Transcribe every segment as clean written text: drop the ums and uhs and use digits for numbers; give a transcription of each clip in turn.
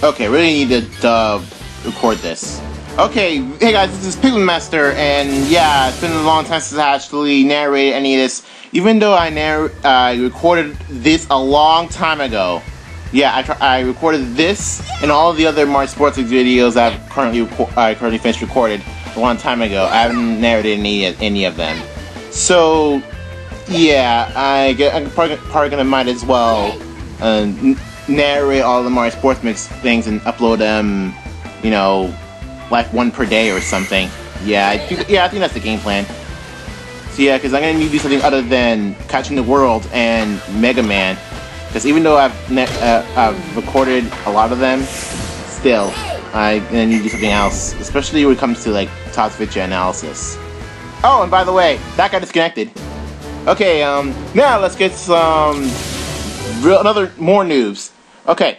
Okay, really need to record this. Okay, hey guys, this is Pikmin Master, and yeah, it's been a long time since I actually narrated any of this, even though I recorded this a long time ago. Yeah, I recorded this and all of the other Mario Sports Mix videos I've currently finished recorded a long time ago. I haven't narrated any of them. So, yeah, I'm probably gonna might as well narrate all the Mario Sports Mix things and upload them, you know, like one per day or something. Yeah, I think that's the game plan. So yeah, because I'm gonna need to do something other than Catching the World and Mega Man, because even though I've recorded a lot of them, still I'm gonna need to do something else, especially when it comes to like top feature analysis. Oh, and by the way, that got disconnected. Okay, now let's get some more news. Okay.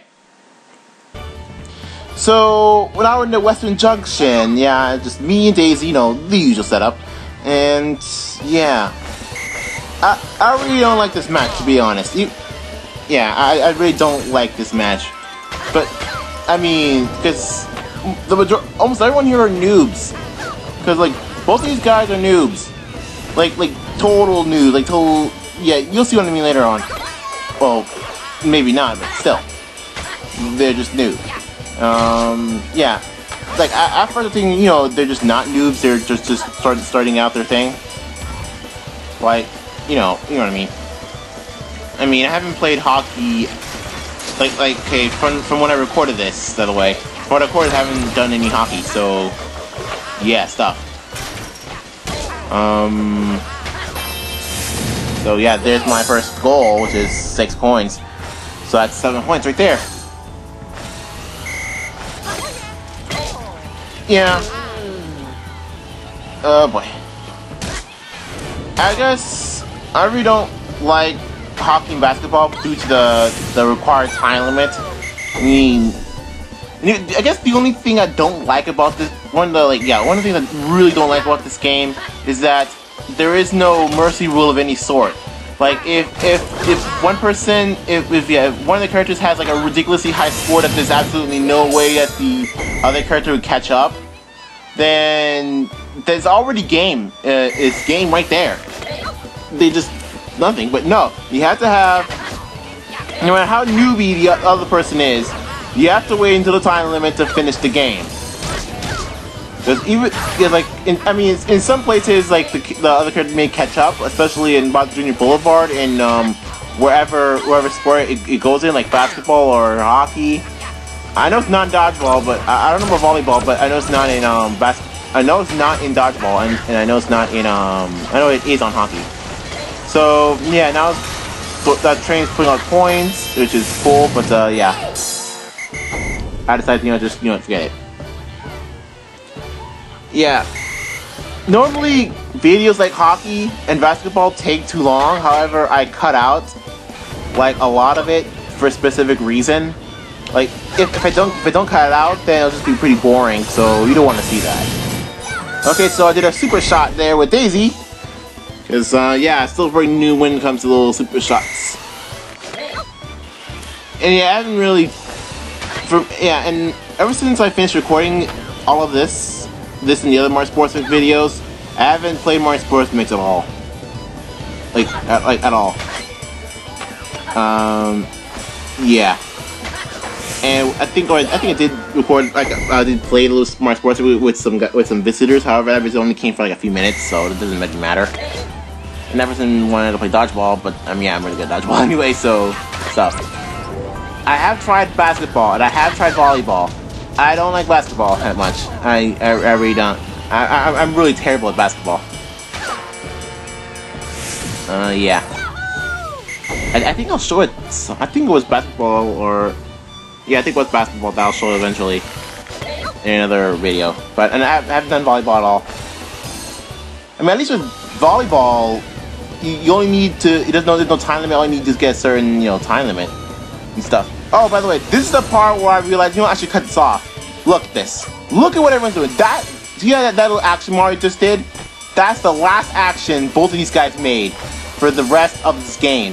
So, when I was in the Western Junction, yeah, just me and Daisy, you know, the usual setup. And, yeah. I really don't like this match, to be honest. I really don't like this match. But, I mean, because almost everyone here are noobs. Because, like, both of these guys are noobs. Like, total noobs. Like, total... Yeah, you'll see what I mean later on. Well, maybe not, but still. They're just noobs. Yeah, like, at first I think, you know, they're just not noobs, they're just starting out their thing. Like, you know what I mean. I mean, I haven't played hockey, like okay, from when I recorded this, by the way. From what I recorded, I haven't done any hockey, so, yeah, stuff. So yeah, there's my first goal, which is 6 coins. So that's 7 points right there. Yeah. Oh boy. I guess I really don't like hockey and basketball due to the required time limit. I mean, I guess the only thing I don't like about this one of the things I really don't like about this game is that there is no mercy rule of any sort. Like if one person if one of the characters has like a ridiculously high score that there's absolutely no way that the other character would catch up, then there's already game. It's game right there. They just nothing. But no, you have to have, no matter how newbie the other person is, you have to wait until the time limit to finish the game. There's even, yeah, like, in some places, like, the other character may catch up, especially in Bob Junior Boulevard and, wherever sport it goes in, like basketball or hockey. I know it's not in dodgeball, but I don't know about volleyball, but I know it's not in, I know it's not in dodgeball, and I know it's not in, I know it is on hockey. So, yeah, now that train's putting out points, which is cool, but, yeah. I decided, you know, just, you know, forget it. Yeah, normally videos like hockey and basketball take too long, however I cut out like a lot of it for a specific reason. Like if I don't cut it out, then it'll just be pretty boring, so you don't want to see that. Okay, so I did a super shot there with Daisy, because yeah, it's still very new when it comes to little super shots. And yeah, I haven't really, and ever since I finished recording all of this and the other Mario Sports Mix videos, I haven't played Mario Sports Mix at all. Like at all. Yeah. And I think I did record, like, I did play a little Mario Sports Mix with some visitors. However, that only came for like a few minutes, so it doesn't really matter. And Everson wanted to play dodgeball, but I mean, yeah, I'm really good at dodgeball anyway, so stuff. I have tried basketball and I have tried volleyball. I don't like basketball that much. I really don't. I'm really terrible at basketball. Yeah. I think I'll show it. I think it was basketball, or yeah, I think it was basketball that I'll show eventually in another video. But I haven't done volleyball at all. I mean, at least with volleyball, you only need to. It doesn't know there's no time limit. All you need to get a certain, you know, time limit and stuff. Oh, by the way, this is the part where I realized, you know, I should cut this off. Look at this. Look at what everyone's doing. That, yeah, that little action Mario just did? That's the last action both of these guys made for the rest of this game.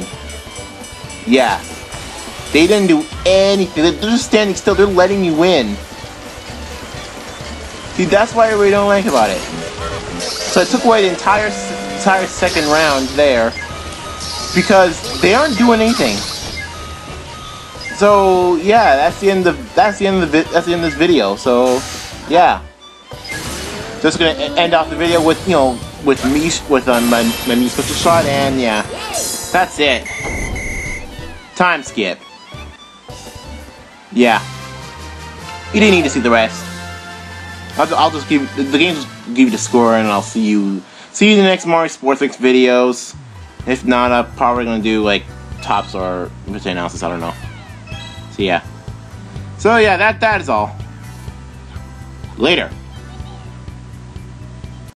Yeah. They didn't do anything. They're just standing still. They're letting you in. See, that's why I really don't like about it. So I took away the entire second round there because they aren't doing anything. So yeah, that's the end of this video. So yeah, just gonna end off the video with my special shot, and yeah, that's it. Time skip. Yeah, you didn't need to see the rest. I'll just give the game, just give you the score, and I'll see you in the next Mario Sports Mix videos. If not, I'm probably gonna do like tops or analysis. I don't know. So yeah, that is all. Later.